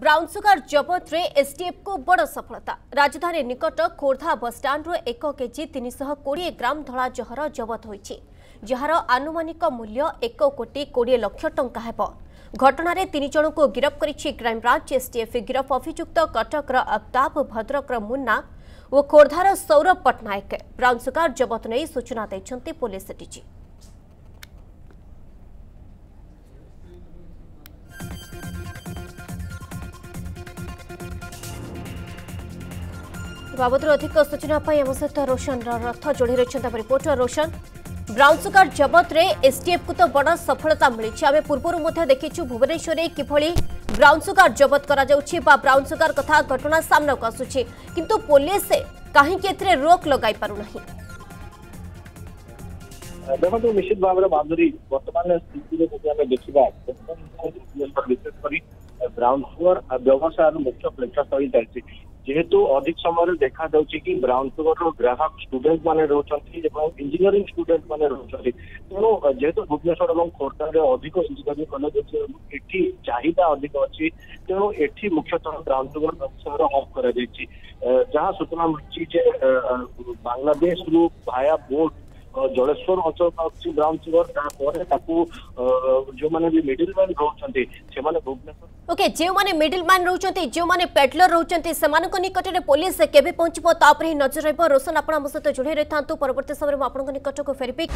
Brown sugar जबत रे STF को बड़ सफलता। राजधानी निकट खोर्धा बसस्टाण्ड 1 केजी 320 ग्राम धला जहर जबत होईछि, जहार आनुमानिक मूल्य 1 कोटी 20 लाख टंका हेब। घटनारे 3 जणको गिरफ करिछि क्राइम ब्रांच एसटीएफ। गिरफ अभियुक्त कटक अफ्ताब, भद्रक मुन्ना और खोर्धार सौरभ पटनायक। ब्राउनसुगर जबत नहीं सूचना दैछन्ती पुलिस डीजी। बाबद अधिक सूचना आम सहित रोशन रथ जोड़ी रही रिपोर्टर रोशन। ब्राउनसुगर जबत रे एसटीएफ को तो बड़ सफलता मिली। आम पूर्व देखीचु भुवनेश्वर किभली ब्राउनसुगर जबत करा बा ब्राउनसुगर कथा घटना सामना को आसुछि, किंतु पुलिस कहीं रोक लगाई पारु नहीं। देखो निश्चित भाव माधुरी बर्तमान स्थिति ब्राउनसुगर व्यवसाय मुख्य प्रेक्षास्थल चलती। जेहेतु अधिक समय देखा कि ब्राउनसुगर ग्राहक स्टूडेंट माने रोचंती, इंजीनियरिंग स्टूडेंट माने रोचंती। तेणु जेहेतु भुवनेश्वर और खोर्धा में अधिक इंजीनियरिंग कॉलेज अच्छी, एटी चाहिदा अधिक अच्छी, तेणु एटी मुख्यतः ब्राउनसुगर व्यवसाय हब कर जहाँ सूचना मिली बांग्लादेश रु भाया बोट जलेश्वर अंचल पासी ब्राउनसुगर जो माने भी मिडिल मैन रहउचंती से माने भुवनेश्वर। ओके, जे माने मिडिल मैन रहउचंती, जे माने पेडलर रहउचंती, समान को निकट रे पुलिस केबे पहुंचबो ता पर ही नजर रहबो। रोशन आपण हम सहित जुड़े रहथांतु, परवर्ती समय में आपण को निकट को फेरिपिक।